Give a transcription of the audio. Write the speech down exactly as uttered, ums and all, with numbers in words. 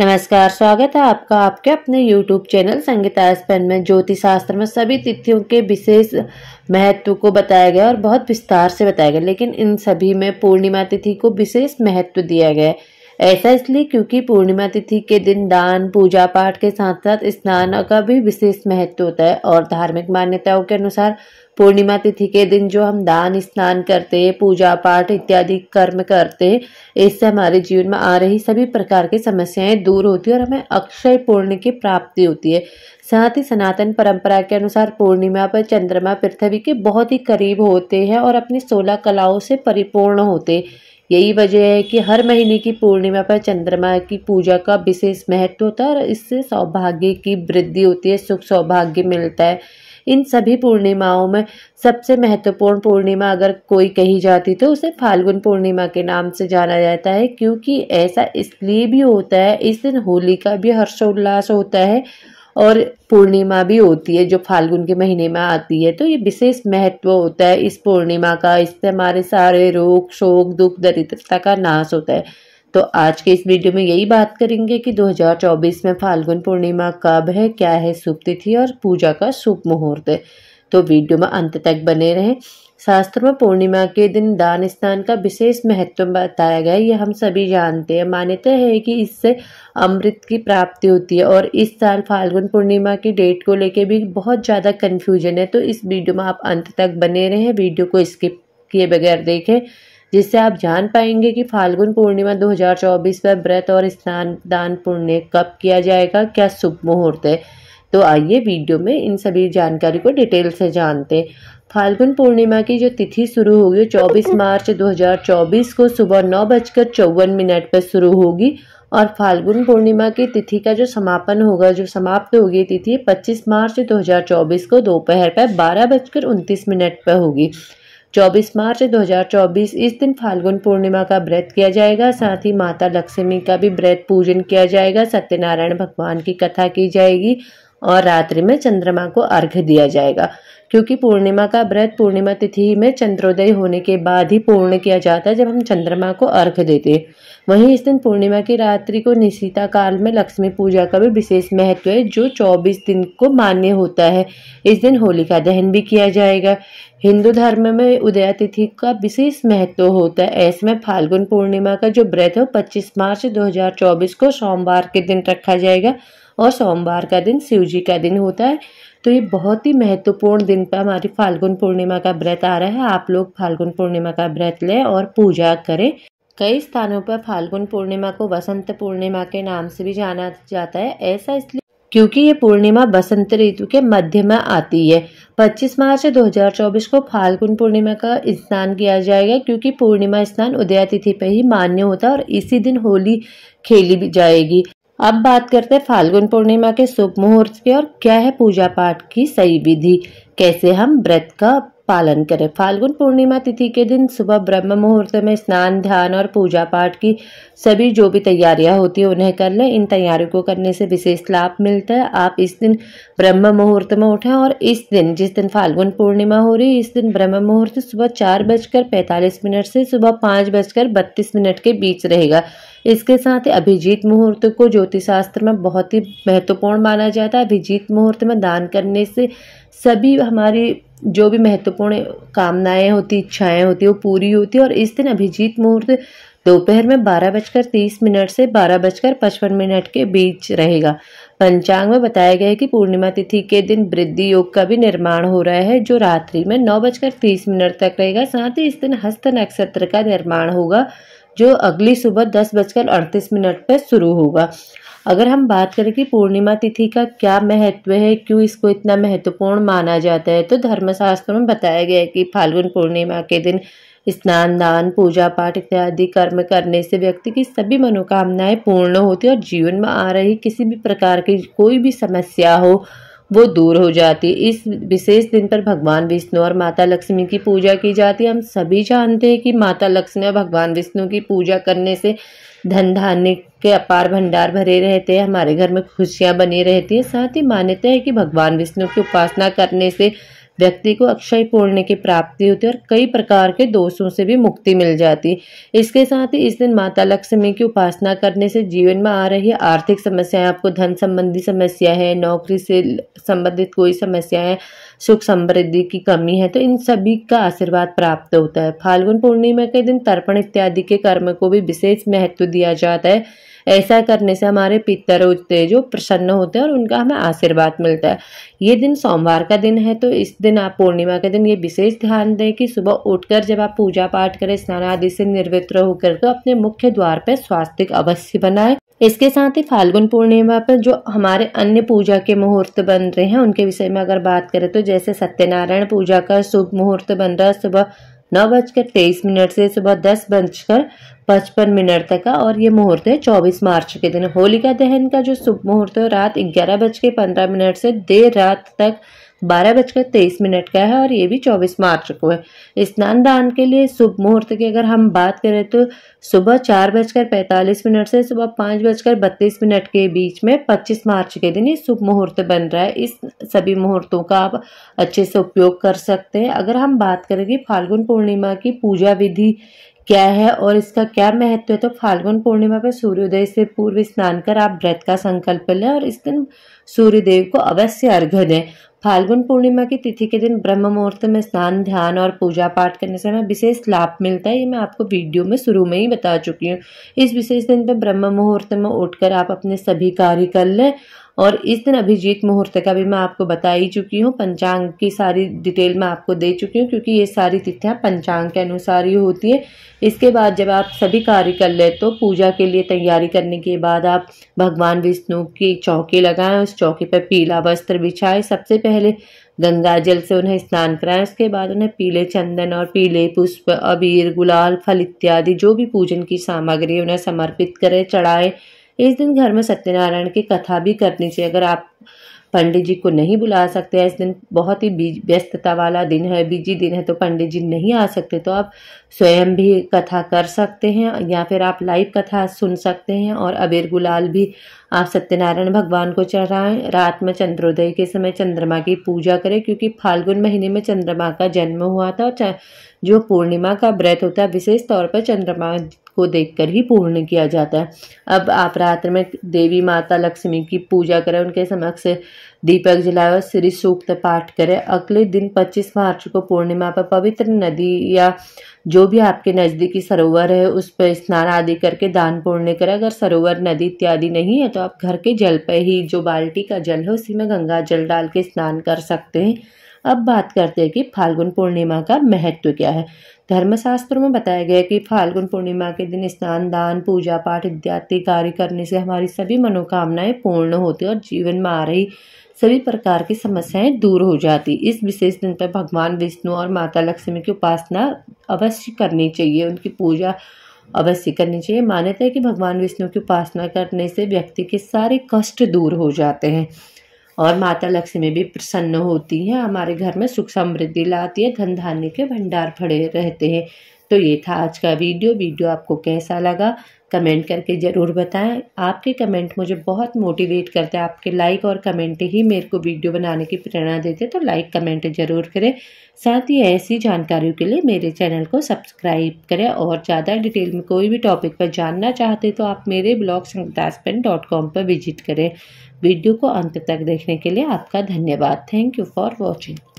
नमस्कार, स्वागत है आपका आपके अपने यूट्यूब चैनल संगीताज़ पेन में। ज्योतिष शास्त्र में सभी तिथियों के विशेष महत्व को बताया गया और बहुत विस्तार से बताया गया, लेकिन इन सभी में पूर्णिमा तिथि को विशेष महत्व दिया गया है। ऐसा इसलिए क्योंकि पूर्णिमा तिथि के दिन दान, पूजा पाठ के साथ साथ स्नान का भी विशेष महत्व होता है। और धार्मिक मान्यताओं के अनुसार पूर्णिमा तिथि के दिन जो हम दान, स्नान करते हैं, पूजा पाठ इत्यादि कर्म करते हैं, इससे हमारे जीवन में आ रही सभी प्रकार की समस्याएं दूर होती है और हमें अक्षय पुण्य की प्राप्ति होती है। साथ ही सनातन परंपरा के अनुसार पूर्णिमा पर चंद्रमा पृथ्वी के बहुत ही करीब होते हैं और अपनी सोलह कलाओं से परिपूर्ण होते। यही वजह है कि हर महीने की पूर्णिमा पर चंद्रमा की पूजा का विशेष महत्व होता है और इससे सौभाग्य की वृद्धि होती है, सुख सौभाग्य मिलता है। इन सभी पूर्णिमाओं में सबसे महत्वपूर्ण पूर्णिमा अगर कोई कही जाती तो उसे फाल्गुन पूर्णिमा के नाम से जाना जाता है, क्योंकि ऐसा इसलिए भी होता है इस दिन होली का भी हर्षोल्लास होता है और पूर्णिमा भी होती है जो फाल्गुन के महीने में आती है। तो ये विशेष महत्व होता है इस पूर्णिमा का, इससे हमारे सारे रोग शोक दुख दरिद्रता का नाश होता है। तो आज के इस वीडियो में यही बात करेंगे कि दो हज़ार चौबीस में फाल्गुन पूर्णिमा कब है, क्या है शुभ तिथि और पूजा का शुभ मुहूर्त है। तो वीडियो में अंत तक बने रहें। शास्त्र में पूर्णिमा के दिन दान स्नान का विशेष महत्व बताया गया है, ये हम सभी जानते हैं। मान्यता है कि इससे अमृत की प्राप्ति होती है और इस साल फाल्गुन पूर्णिमा की डेट को लेके भी बहुत ज़्यादा कन्फ्यूजन है। तो इस वीडियो में आप अंत तक बने रहें, वीडियो को स्किप किए बगैर देखें, जिससे आप जान पाएंगे कि फाल्गुन पूर्णिमा दो हज़ार चौबीस पर व्रत और स्नान दान पुण्य कब किया जाएगा, क्या शुभ मुहूर्त है। तो आइए वीडियो में इन सभी जानकारी को डिटेल से जानते हैं। फाल्गुन पूर्णिमा की जो तिथि शुरू होगी चौबीस मार्च दो हज़ार चौबीस को सुबह नौ बजकर चौवन मिनट पर शुरू होगी और फाल्गुन पूर्णिमा की तिथि का जो समापन होगा, जो समाप्त होगी तिथि पच्चीस मार्च दो हज़ार चौबीस को दोपहर पर बारह बजकर उनतीस मिनट पर होगी। चौबीस मार्च दो हज़ार चौबीस इस दिन फाल्गुन पूर्णिमा का व्रत किया जाएगा। साथ ही माता लक्ष्मी का भी व्रत पूजन किया जाएगा, सत्यनारायण भगवान की कथा की जाएगी और रात्रि में चंद्रमा को अर्घ्य दिया जाएगा, क्योंकि पूर्णिमा का व्रत पूर्णिमा तिथि में चंद्रोदय होने के बाद ही पूर्ण किया जाता है, जब हम चंद्रमा को अर्घ्य देते हैं। वहीं इस दिन पूर्णिमा की रात्रि को निशिता काल में लक्ष्मी पूजा का भी विशेष महत्व है, जो चौबीस दिन को मान्य होता है। इस दिन होलिका दहन भी किया जाएगा। हिंदू धर्म में उदया तिथि का विशेष महत्व होता है। ऐसे में फाल्गुन पूर्णिमा का जो व्रत है पच्चीस मार्च दो हज़ार चौबीस को सोमवार के दिन रखा जाएगा और सोमवार का दिन शिव जी का दिन होता है। तो ये बहुत ही महत्वपूर्ण दिन पर हमारी फाल्गुन पूर्णिमा का व्रत आ रहा है। आप लोग फाल्गुन पूर्णिमा का व्रत लें और पूजा करें। कई स्थानों पर फाल्गुन पूर्णिमा को वसंत पूर्णिमा के नाम से भी जाना जाता है, ऐसा इसलिए क्योंकि ये पूर्णिमा बसंत ऋतु के मध्य में आती है। पच्चीस मार्च दो हज़ार चौबीस को फाल्गुन पूर्णिमा का स्नान किया जाएगा, क्योंकि पूर्णिमा स्नान उदया तिथि पर ही मान्य होता है और इसी दिन होली खेली भी जाएगी। अब बात करते हैं फाल्गुन पूर्णिमा के शुभ मुहूर्त की और क्या है पूजा पाठ की सही विधि, कैसे हम व्रत का पालन करें। फाल्गुन पूर्णिमा तिथि के दिन सुबह ब्रह्म मुहूर्त में स्नान, ध्यान और पूजा पाठ की सभी जो भी तैयारियां होती है उन्हें कर लें। इन तैयारियों को करने से विशेष लाभ मिलता है। आप इस दिन ब्रह्म मुहूर्त में उठें और इस दिन जिस दिन फाल्गुन पूर्णिमा हो रही है इस दिन ब्रह्म मुहूर्त सुबह चार बजकर पैंतालीस मिनट से सुबह पाँच बजकर बत्तीस मिनट के बीच रहेगा। इसके साथ अभिजीत मुहूर्त को ज्योतिष शास्त्र में बहुत ही महत्वपूर्ण माना जाता है। अभिजीत मुहूर्त में दान करने से सभी हमारी जो भी महत्वपूर्ण कामनाएं होती, इच्छाएं होती वो पूरी होती है। और इस दिन अभिजीत मुहूर्त दोपहर में बारह बजकर तीस मिनट से बारह बजकर पचपन मिनट के बीच रहेगा। पंचांग में बताया गया है कि पूर्णिमा तिथि के दिन वृद्धि योग का भी निर्माण हो रहा है, जो रात्रि में नौ बजकर तीस मिनट तक रहेगा। साथ ही इस दिन हस्त नक्षत्र का निर्माण होगा, जो अगली सुबह दस बजकर अड़तीस मिनट पर शुरू होगा। अगर हम बात करें कि पूर्णिमा तिथि का क्या महत्व है, क्यों इसको इतना महत्वपूर्ण माना जाता है, तो धर्मशास्त्र में बताया गया है कि फाल्गुन पूर्णिमा के दिन स्नान, दान, पूजा पाठ इत्यादि कर्म करने से व्यक्ति की सभी मनोकामनाएं पूर्ण होती है और जीवन में आ रही किसी भी प्रकार की कोई भी समस्या हो वो दूर हो जाती है। इस विशेष दिन पर भगवान विष्णु और माता लक्ष्मी की पूजा की जाती है। हम सभी जानते हैं कि माता लक्ष्मी और भगवान विष्णु की पूजा करने से धन धान्य के अपार भंडार भरे रहते हैं, हमारे घर में खुशियाँ बनी रहती है। साथ ही मान्यता है कि भगवान विष्णु की उपासना करने से व्यक्ति को अक्षय पुण्य की प्राप्ति होती है और कई प्रकार के दोषों से भी मुक्ति मिल जाती है। इसके साथ ही इस दिन माता लक्ष्मी की उपासना करने से जीवन में आ रही आर्थिक समस्याएं, आपको धन संबंधी समस्या है, नौकरी से संबंधित कोई समस्या है, सुख समृद्धि की कमी है, तो इन सभी का आशीर्वाद प्राप्त होता है। फाल्गुन पूर्णिमा के दिन तर्पण इत्यादि के कर्म को भी विशेष महत्व दिया जाता है। ऐसा करने से हमारे पितर होते जो प्रसन्न होते हैं और उनका हमें आशीर्वाद मिलता है। ये दिन सोमवार का दिन है, तो इस दिन आप पूर्णिमा के दिन ये विशेष ध्यान दें कि सुबह उठकर जब आप पूजा पाठ करें, स्नान आदि से निर्वृत्त होकर तो अपने मुख्य द्वार पर स्वास्तिक अवश्य बनाए। इसके साथ ही फाल्गुन पूर्णिमा पर जो हमारे अन्य पूजा के मुहूर्त बन रहे हैं उनके विषय में अगर बात करें तो जैसे सत्यनारायण पूजा का शुभ मुहूर्त बन रहा है सुबह नौ बजकर तेईस मिनट से सुबह दस बजकर पचपन मिनट तक का, और ये मुहूर्त है चौबीस मार्च के दिन। होलिका दहन का जो शुभ मुहूर्त है रात ग्यारह बजकर पंद्रह मिनट से देर रात तक बारह बजकर तेईस मिनट का है, और ये भी चौबीस मार्च को है। स्नान दान के लिए शुभ मुहूर्त की अगर हम बात करें तो सुबह चार बजकर पैंतालीस मिनट से सुबह पाँच बजकर बत्तीस मिनट के बीच में पच्चीस मार्च के दिन ये शुभ मुहूर्त बन रहा है। इस सभी मुहूर्तों का आप अच्छे से उपयोग कर सकते हैं। अगर हम बात करेंगे फाल्गुन पूर्णिमा की पूजा विधि क्या है और इसका क्या महत्व है, तो फाल्गुन पूर्णिमा पर सूर्योदय से पूर्व स्नान कर आप व्रत का संकल्प लें और इस दिन सूर्यदेव को अवश्य अर्घ्य दें। फाल्गुन पूर्णिमा की तिथि के दिन ब्रह्म मुहूर्त में स्नान, ध्यान और पूजा पाठ करने से हमें विशेष लाभ मिलता है। ये मैं आपको वीडियो में शुरू में ही बता चुकी हूँ। इस विशेष दिन पर ब्रह्म मुहूर्त में उठकर आप अपने सभी कार्य कर लें, और इस दिन अभिजीत मुहूर्त का भी मैं आपको बता ही चुकी हूँ। पंचांग की सारी डिटेल मैं आपको दे चुकी हूँ क्योंकि ये सारी तिथियाँ पंचांग के अनुसार ही होती है। इसके बाद जब आप सभी कार्य कर ले तो पूजा के लिए तैयारी करने के बाद आप भगवान विष्णु की चौकी लगाएं, उस चौकी पर पीला वस्त्र बिछाएं। सबसे पहले गंगा जल से उन्हें स्नान कराएं, उसके बाद उन्हें पीले चंदन और पीले पुष्प, अबीर, गुलाल, फल इत्यादि जो भी पूजन की सामग्री उन्हें समर्पित करें, चढ़ाएं। इस दिन घर में सत्यनारायण की कथा भी करनी चाहिए। अगर आप पंडित जी को नहीं बुला सकते, इस दिन बहुत ही व्यस्तता वाला दिन है, बिजी दिन है, तो पंडित जी नहीं आ सकते, तो आप स्वयं भी कथा कर सकते हैं या फिर आप लाइव कथा सुन सकते हैं। और अबीर गुलाल भी आप सत्यनारायण भगवान को चढ़ाएं। रात में चंद्रोदय के समय चंद्रमा की पूजा करें क्योंकि फाल्गुन महीने में चंद्रमा का जन्म हुआ था, और जो पूर्णिमा का व्रत होता है विशेष तौर पर चंद्रमा को देखकर ही पूर्ण किया जाता है। अब आप रात्र में देवी माता लक्ष्मी की पूजा करें, उनके समक्ष दीपक जलाएं और श्री सूक्त पाठ करें। अगले दिन पच्चीस मार्च को पूर्णिमा पर पवित्र नदी या जो भी आपके नज़दीकी सरोवर है उस पर स्नान आदि करके दान पुण्य करें। अगर सरोवर, नदी इत्यादि नहीं है तो आप घर के जल पर ही, जो बाल्टी का जल है उसी में गंगा जल डाल के स्नान कर सकते हैं। अब बात करते हैं कि फाल्गुन पूर्णिमा का महत्व क्या है। धर्मशास्त्रों में बताया गया है कि फाल्गुन पूर्णिमा के दिन स्नान, दान, पूजा पाठ इत्यादि कार्य करने से हमारी सभी मनोकामनाएं पूर्ण होती है और जीवन में आ रही सभी प्रकार की समस्याएं दूर हो जाती। इस विशेष दिन पर भगवान विष्णु और माता लक्ष्मी की उपासना अवश्य करनी चाहिए, उनकी पूजा अवश्य करनी चाहिए। मान्यता है कि भगवान विष्णु की उपासना करने से व्यक्ति के सारे कष्ट दूर हो जाते हैं और माता लक्ष्मी भी प्रसन्न होती है, हमारे घर में सुख समृद्धि लाती है, धन धान्य के भंडार भरे रहते हैं। तो ये था आज का वीडियो। वीडियो आपको कैसा लगा कमेंट करके ज़रूर बताएं। आपके कमेंट मुझे बहुत मोटिवेट करते हैं, आपके लाइक और कमेंट ही मेरे को वीडियो बनाने की प्रेरणा देते हैं, तो लाइक कमेंट ज़रूर करें। साथ ही ऐसी जानकारियों के लिए मेरे चैनल को सब्सक्राइब करें। और ज़्यादा डिटेल में कोई भी टॉपिक पर जानना चाहते तो आप मेरे blog Sangeeta's pen dot com पर विजिट करें। वीडियो को अंत तक देखने के लिए आपका धन्यवाद। Thank you for watching.